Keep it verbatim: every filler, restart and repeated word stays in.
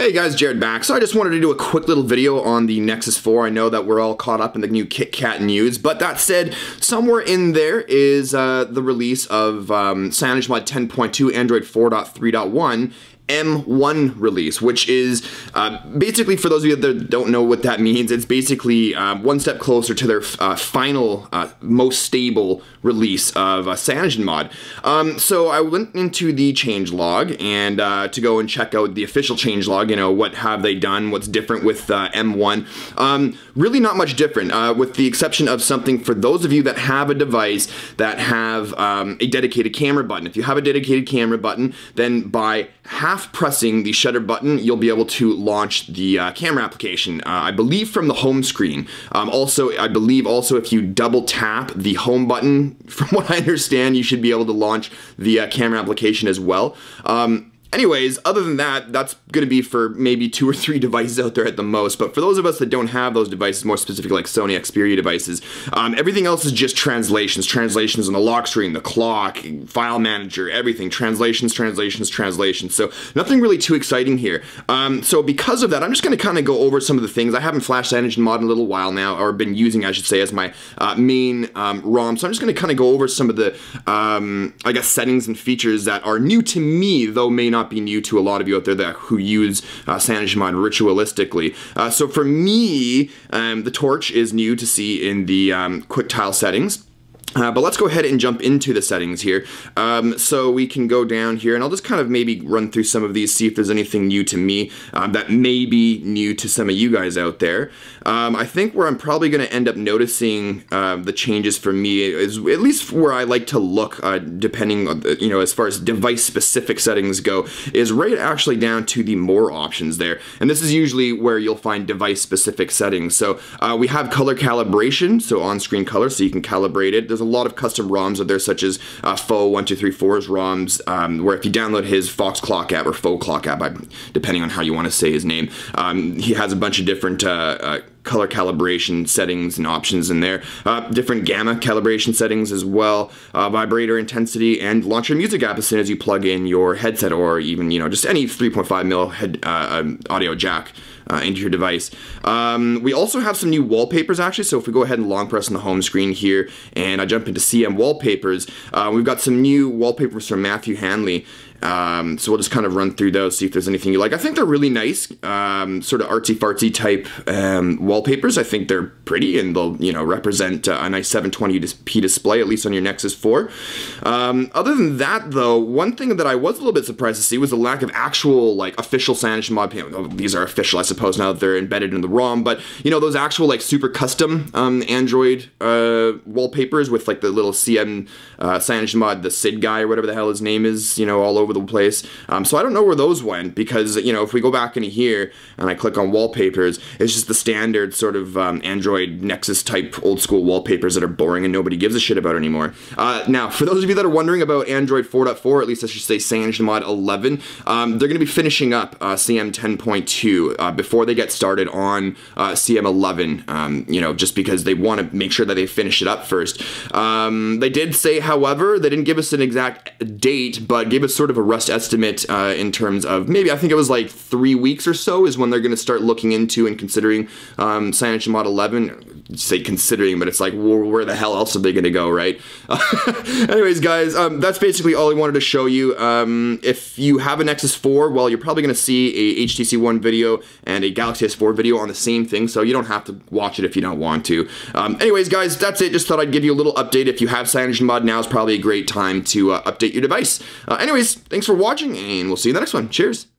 Hey guys, Jared back. So I just wanted to do a quick little video on the Nexus four. I know that we're all caught up in the new KitKat news, but that said, somewhere in there is uh, the release of um, CyanogenMod ten point two Android four point three point one M one release, which is uh, basically, for those of you that don't know what that means, it's basically uh, one step closer to their uh, final, uh, most stable release of uh, CyanogenMod. Um, so I went into the changelog and uh, to go and check out the official changelog, you know, what have they done, what's different with uh, M one. Um, really not much different, uh, with the exception of something for those of you that have a device that have um, a dedicated camera button. If you have a dedicated camera button, then by half pressing the shutter button, you'll be able to launch the uh, camera application, uh, I believe from the home screen. Um, also, I believe also if you double tap the home button, from what I understand, you should be able to launch the uh, camera application as well. Um, anyways, other than that, that's going to be for maybe two or three devices out there at the most, but for those of us that don't have those devices, more specifically like Sony Xperia devices, um, everything else is just translations. Translations on the lock screen, the clock, file manager, everything. Translations, translations, translations. So nothing really too exciting here. Um, so because of that, I'm just going to kind of go over some of the things. I haven't flashed CyanogenMod in a little while now, or been using, I should say, as my uh, main um, ROM, so I'm just going to kind of go over some of the, um, I guess, settings and features that are new to me, though may not be new to a lot of you out there that who use uh, CyanogenMod ritualistically. Uh, so for me, um, the torch is new to see in the um, quick tile settings. Uh, but let's go ahead and jump into the settings here. Um, so we can go down here, and I'll just kind of maybe run through some of these, see if there's anything new to me um, that may be new to some of you guys out there. Um, I think where I'm probably going to end up noticing uh, the changes for me is at least where I like to look, uh, depending on, the, you know, as far as device-specific settings go, is right actually down to the more options there. And this is usually where you'll find device-specific settings. So uh, we have color calibration, so on-screen color, so you can calibrate it. There's a lot of custom ROMs out there, such as uh, Faux one two three four's ROMs, um, where if you download his Fox Clock app or Faux Clock app, depending on how you want to say his name, um, he has a bunch of different uh, uh, color calibration settings and options in there. Uh, different gamma calibration settings as well, uh, vibrator intensity, and launch your music app as soon as you plug in your headset or even, you know, just any three point five mil head, uh, um, audio jack uh, into your device. Um, we also have some new wallpapers actually, so if we go ahead and long press on the home screen here and I jump into C M wallpapers, uh, we've got some new wallpapers from Matthew Hanley. Um, so we'll just kind of run through those, see if there's anything you like. I think they're really nice, um, sort of artsy-fartsy type um, wallpapers. I think they're pretty, and they'll, you know, represent uh, a nice seven twenty p display, at least on your Nexus four. Um, other than that, though, one thing that I was a little bit surprised to see was the lack of actual, like, official CyanogenMod. Oh, these are official, I suppose, now that they're embedded in the ROM, but, you know, those actual, like, super custom um, Android uh, wallpapers with, like, the little C M uh, CyanogenMod, the Sid guy or whatever the hell his name is, you know, all over the place. Um, so I don't know where those went, because, you know, if we go back into here and I click on wallpapers, it's just the standard sort of um, Android Nexus type old school wallpapers that are boring and nobody gives a shit about anymore. Uh, now, for those of you that are wondering about Android four point four, at least I should say CyanogenMod eleven, um, they're going to be finishing up uh, C M ten point two uh, before they get started on uh, C M eleven, um, you know, just because they want to make sure that they finish it up first. Um, they did say, however, they didn't give us an exact date, but gave us sort of a rust estimate uh, in terms of maybe, I think it was like three weeks or so is when they're going to start looking into and considering um, CyanogenMod eleven. I say considering, but it's like, well, where the hell else are they going to go, right? Anyways, guys, um, that's basically all I wanted to show you. Um, if you have a Nexus four, well, you're probably going to see a H T C One video and a Galaxy S four video on the same thing, so you don't have to watch it if you don't want to. Um, anyways, guys, that's it. Just thought I'd give you a little update. If you have CyanogenMod, now is probably a great time to uh, update your device. Uh, anyways, thanks for watching, and we'll see you in the next one. Cheers!